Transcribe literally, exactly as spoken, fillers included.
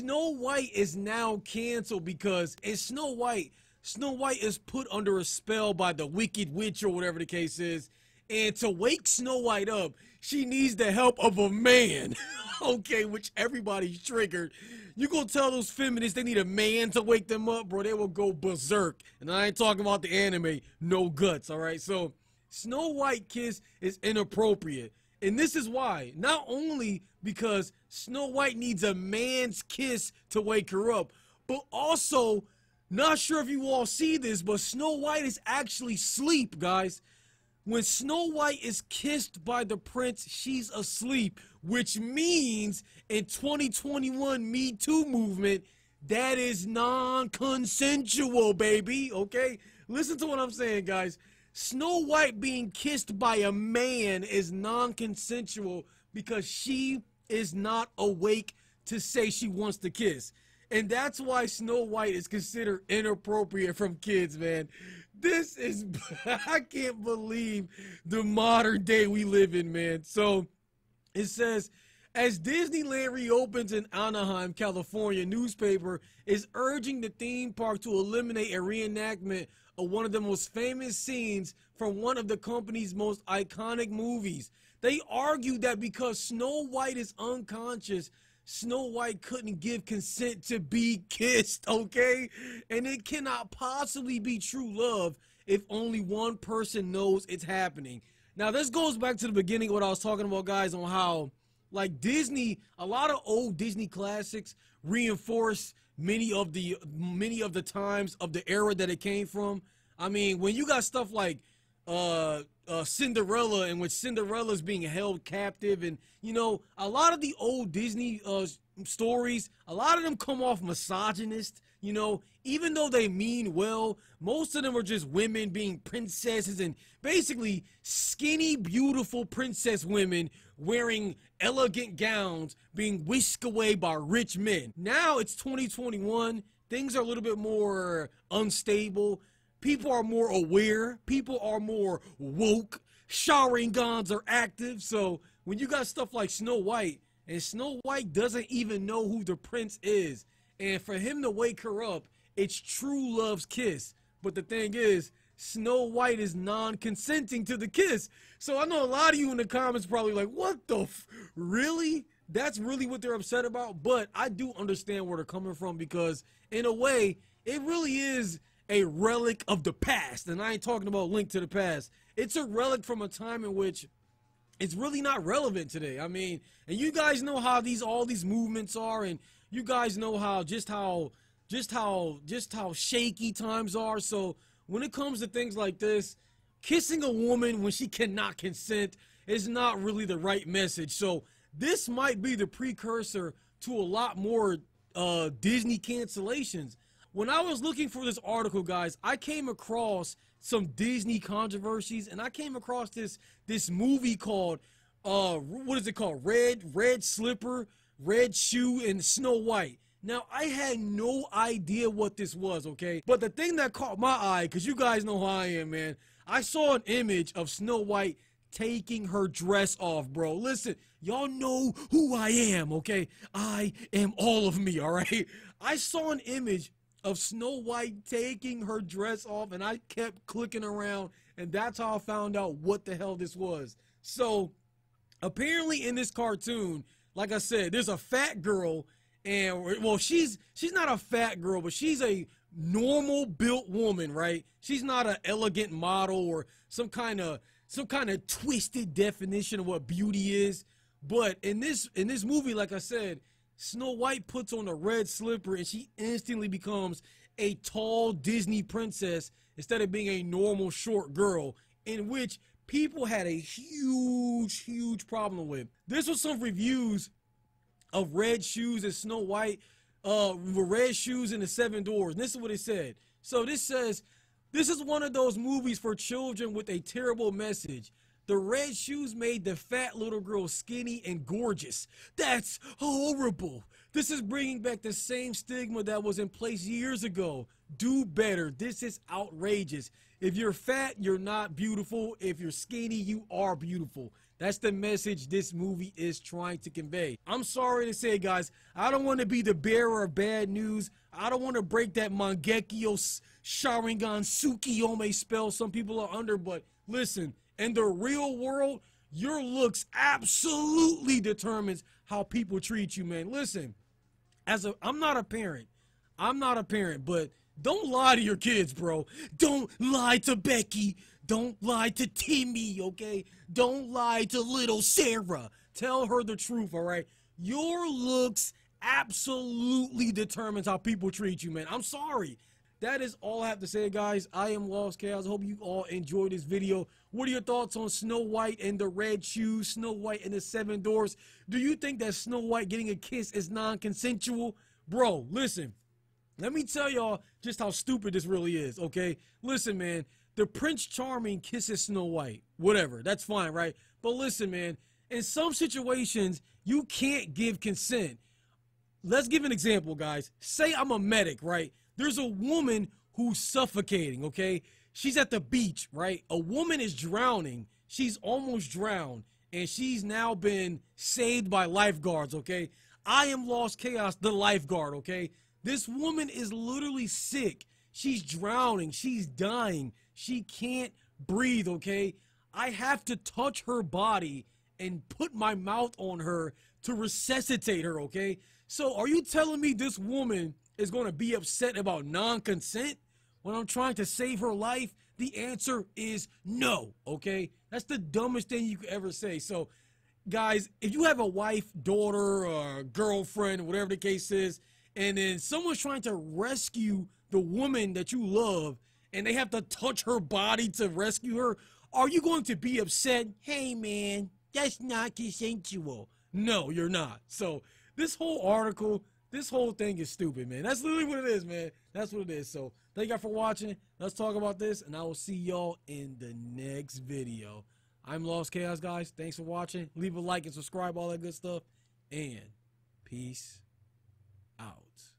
Snow White is now canceled because in Snow White, Snow White is put under a spell by the Wicked Witch or whatever the case is. And to wake Snow White up, she needs the help of a man. Okay, which everybody's triggered. You gonna tell those feminists they need a man to wake them up, bro? They will go berserk. And I ain't talking about the anime, no guts, all right? So Snow White kiss is inappropriate. And this is why. Not only because Snow White needs a man's kiss to wake her up, but also, not sure if you all see this, but Snow White is actually asleep, guys. When Snow White is kissed by the prince, she's asleep, which means in twenty twenty-one Me Too movement, that is non-consensual, baby, okay? Listen to what I'm saying, guys. Snow White being kissed by a man is non-consensual because she is not awake to say she wants to kiss. And that's why Snow White is considered inappropriate from kids, man. This is, I can't believe the modern day we live in, man. So it says, as Disneyland reopens in Anaheim, California, newspaper is urging the theme park to eliminate a reenactment of one of the most famous scenes from one of the company's most iconic movies. They argue that because Snow White is unconscious, Snow White couldn't give consent to be kissed, okay? And it cannot possibly be true love if only one person knows it's happening. Now, this goes back to the beginning of what I was talking about, guys, on how, like, Disney, a lot of old Disney classics reinforce many of the, many of the times of the era that it came from. I mean, when you got stuff like uh, uh, Cinderella, and when Cinderella's being held captive, and, you know, a lot of the old Disney uh, stories, a lot of them come off misogynist, you know, even though they mean well, most of them are just women being princesses, and basically skinny, beautiful princess women wearing elegant gowns being whisked away by rich men. Now it's twenty twenty-one, things are a little bit more unstable. People are more aware. People are more woke. Sharingans are active. So when you got stuff like Snow White, and Snow White doesn't even know who the prince is, and for him to wake her up, it's true love's kiss. But the thing is, Snow White is non-consenting to the kiss. So I know a lot of you in the comments probably like, what the f? Really? That's really what they're upset about? But I do understand where they're coming from because, in a way, it really is a relic of the past, and I ain't talking about Link to the Past. It's a relic from a time in which it's really not relevant today. I mean, and you guys know how these all these movements are, and you guys know how just how just how just how shaky times are. So when it comes to things like this, kissing a woman when she cannot consent is not really the right message. So this might be the precursor to a lot more uh, Disney cancellations. When I was looking for this article, guys, I came across some Disney controversies, and I came across this this movie called, uh, what is it called? Red, Red Slipper, Red Shoe, and Snow White. Now, I had no idea what this was, okay? But the thing that caught my eye, because you guys know how I am, man, I saw an image of Snow White taking her dress off, bro. Listen, y'all know who I am, okay? I am all of me, all right? I saw an image of Snow White taking her dress off, and I kept clicking around, and that's how I found out what the hell this was. So apparently in this cartoon, like I said, there's a fat girl, and well, she's she's not a fat girl, but she's a normal built woman, right? She's not an elegant model or some kind of some kind of twisted definition of what beauty is. But in this in this movie, like I said, Snow White puts on a red slipper and she instantly becomes a tall Disney princess instead of being a normal short girl, in which people had a huge, huge problem with. This was some reviews of Red Shoes and Snow White, uh, Red Shoes and the Seven Dwarfs. This is what it said. So this says, this is one of those movies for children with a terrible message. The red shoes made the fat little girl skinny and gorgeous. That's horrible. This is bringing back the same stigma that was in place years ago. Do better. This is outrageous. If you're fat, you're not beautiful. If you're skinny, you are beautiful. That's the message this movie is trying to convey. I'm sorry to say, guys, I don't want to be the bearer of bad news. I don't want to break that Mangekyo Sharingan Tsukiyomi spell some people are under, but listen, in the real world, your looks absolutely determines how people treat you, man. Listen, as a, I'm not a parent. I'm not a parent, but don't lie to your kids, bro. Don't lie to Becky. Don't lie to Timmy, okay? Don't lie to little Sarah. Tell her the truth, all right? Your looks absolutely determines how people treat you, man. I'm sorry. That is all I have to say, guys. I am Lost Khaos. I hope you all enjoyed this video. What are your thoughts on Snow White and the Red Shoes, Snow White and the Seven Dwarfs? Do you think that Snow White getting a kiss is non-consensual? Bro, listen. Let me tell y'all just how stupid this really is, okay? Listen, man. The Prince Charming kisses Snow White. Whatever. That's fine, right? But listen, man. In some situations, you can't give consent. Let's give an example, guys. Say I'm a medic, right? There's a woman who's suffocating, okay? She's at the beach, right? A woman is drowning. She's almost drowned, and she's now been saved by lifeguards, okay? I am Lost Khaos, the lifeguard, okay? This woman is literally sick. She's drowning. She's dying. She can't breathe, okay? I have to touch her body and put my mouth on her to resuscitate her, okay? So are you telling me this woman is going to be upset about non-consent when I'm trying to save her life? The answer is no, okay? That's the dumbest thing you could ever say. So, guys, if you have a wife, daughter, or girlfriend, whatever the case is, and then someone's trying to rescue the woman that you love, and they have to touch her body to rescue her, are you going to be upset? Hey, man, that's not consensual. No, you're not. So this whole article, this whole thing is stupid, man. That's literally what it is, man. That's what it is. So, thank y'all for watching. Let's talk about this, and I will see y'all in the next video. I'm Lost Khaos, guys. Thanks for watching. Leave a like and subscribe, all that good stuff. And peace out.